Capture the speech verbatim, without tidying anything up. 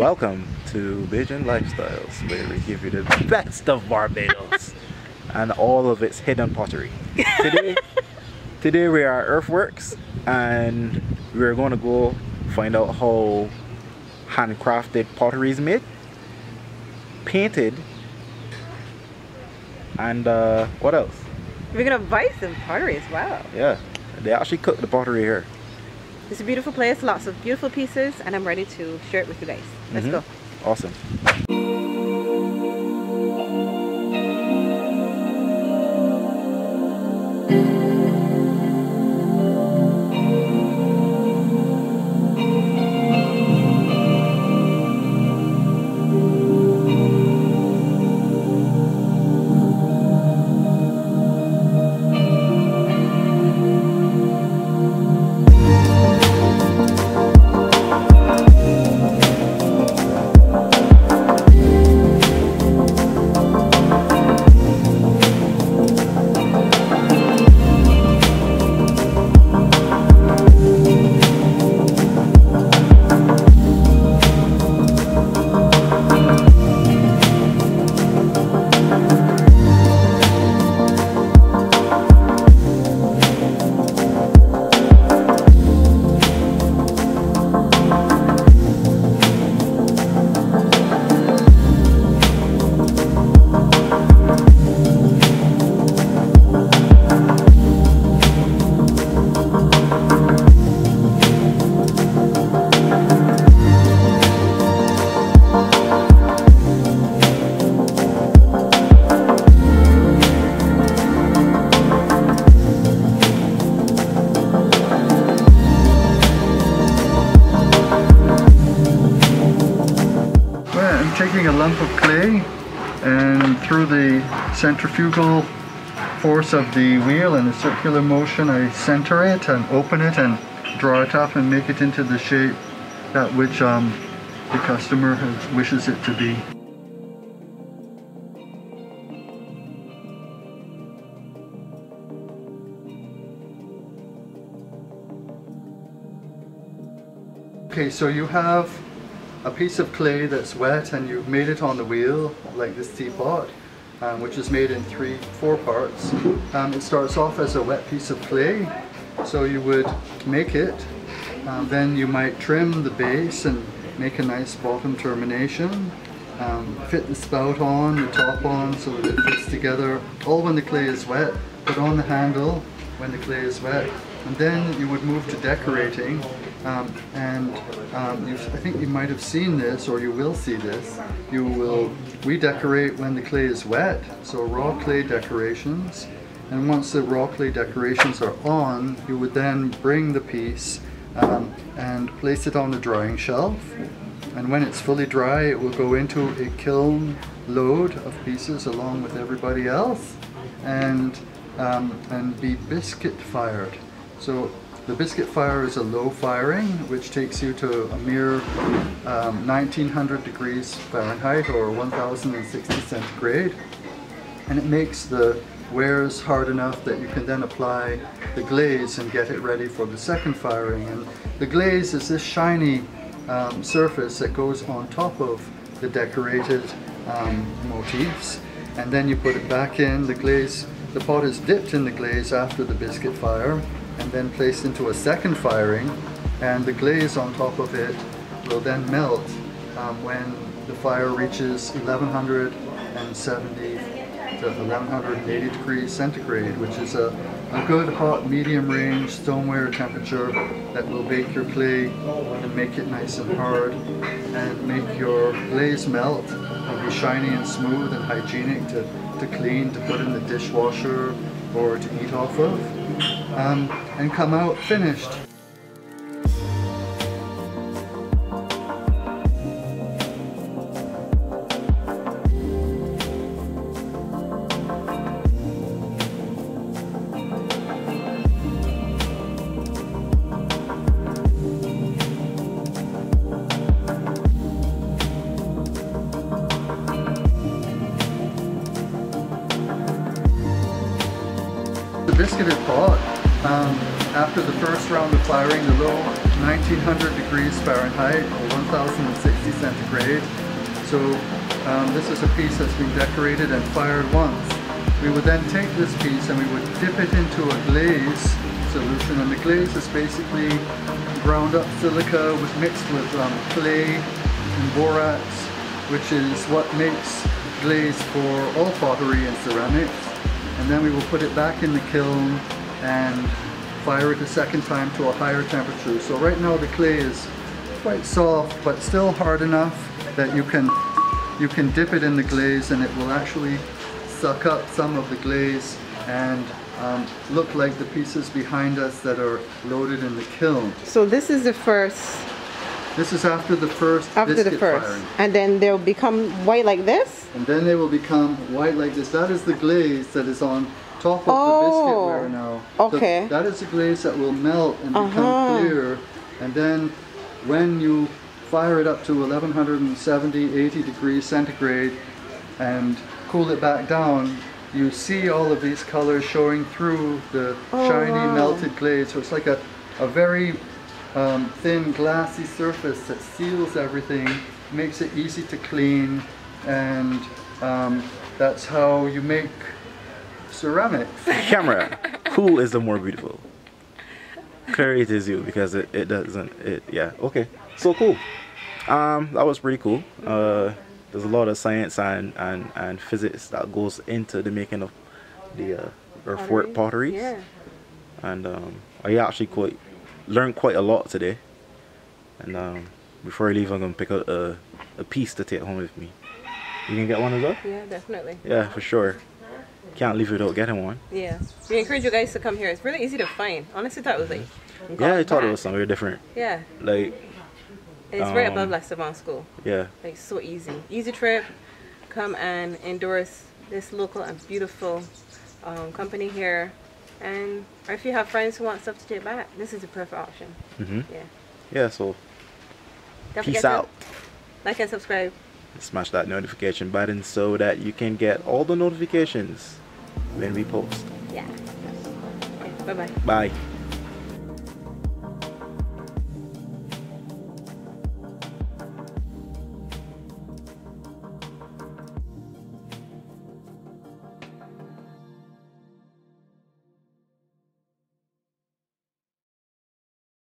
Welcome to Bajan Lifestyles, where we give you the best of Barbados and all of its hidden pottery. Today, today we are at Earthworks and we're going to go find out how handcrafted pottery is made, painted, and uh, what else? We're going to buy some pottery as well. Yeah, they actually cook the pottery here. It's a beautiful place, lots of beautiful pieces, and I'm ready to share it with you guys. Let's mm-hmm. go. Awesome. Taking a lump of clay, and through the centrifugal force of the wheel and the circular motion, I center it and open it and draw it up and make it into the shape that which um, the customer wishes it to be. Okay, so you have a piece of clay that's wet and you've made it on the wheel like this teapot, um, which is made in three, four parts. Um, it starts off as a wet piece of clay, so you would make it, um, then you might trim the base and make a nice bottom termination, um, fit the spout on, the top on so that it fits together, all when the clay is wet, put on the handle when the clay is wet, and then you would move to decorating. Um, and um, you, I think you might have seen this, or you will see this. You will redecorate when the clay is wet, so raw clay decorations. And once the raw clay decorations are on, you would then bring the piece um, and place it on the drying shelf. And when it's fully dry, it will go into a kiln load of pieces along with everybody else, and um, and be biscuit fired. So the biscuit fire is a low firing, which takes you to a mere um, nineteen hundred degrees Fahrenheit or one thousand sixty centigrade, and it makes the wares hard enough that you can then apply the glaze and get it ready for the second firing. And the glaze is this shiny um, surface that goes on top of the decorated um, motifs, and then you put it back in. The glaze, the pot is dipped in the glaze after the biscuit fire, and then placed into a second firing, and the glaze on top of it will then melt um, when the fire reaches eleven seventy to eleven eighty degrees centigrade, which is a, a good hot medium range stoneware temperature that will bake your clay and make it nice and hard and make your glaze melt and be shiny and smooth and hygienic to, to clean, to put in the dishwasher or to eat off of, um, and come out finished. The biscuited pot, um, after the first round of firing, the low nineteen hundred degrees Fahrenheit or one thousand sixty centigrade. So um, this is a piece that's been decorated and fired once. We would then take this piece and we would dip it into a glaze solution, and the glaze is basically ground up silica with, mixed with um, clay and borax, which is what makes glaze for all pottery and ceramics. And then we will put it back in the kiln and fire it a second time to a higher temperature. So right now the clay is quite soft, but still hard enough that you can, you can dip it in the glaze and it will actually suck up some of the glaze and um, look like the pieces behind us that are loaded in the kiln. So this is the first? This is after the first After the first. Firing. And then they'll become white like this? And then they will become white like this. That is the glaze that is on top of oh, the biscuitware now. Okay. So that is the glaze that will melt and uh-huh. become clear. And then when you fire it up to eleven seventy, eighty degrees centigrade and cool it back down, you see all of these colors showing through the oh, shiny wow. melted glaze. So it's like a, a very um, thin glassy surface that seals everything, makes it easy to clean, and um, that's how you make ceramics. Camera, who is the more beautiful? Clearly it is you, because it, it doesn't, it, yeah, okay. So cool. Um, that was pretty cool. Uh, there's a lot of science and, and, and physics that goes into the making of the uh, earthwork potteries. Yeah. And um, I actually quite, learned quite a lot today. And um, before I leave, I'm going to pick up a, a piece to take home with me. You can get one as well? Yeah, definitely. Yeah, for sure. Can't leave without getting one. Yeah, we encourage you guys to come here. It's really easy to find. Honestly, thought it was like. Yeah, I thought back. It was somewhere different. Yeah. Like. It's um, right above like Savant School. Yeah. Like so easy, easy trip. Come and endorse this local and beautiful um, company here, and or if you have friends who want stuff to take back, this is the perfect option. Mhm. Yeah. Yeah. So. Don't peace out. Like and subscribe. Smash that notification button so that you can get all the notifications when we post. Yeah. Okay, bye-bye. Bye.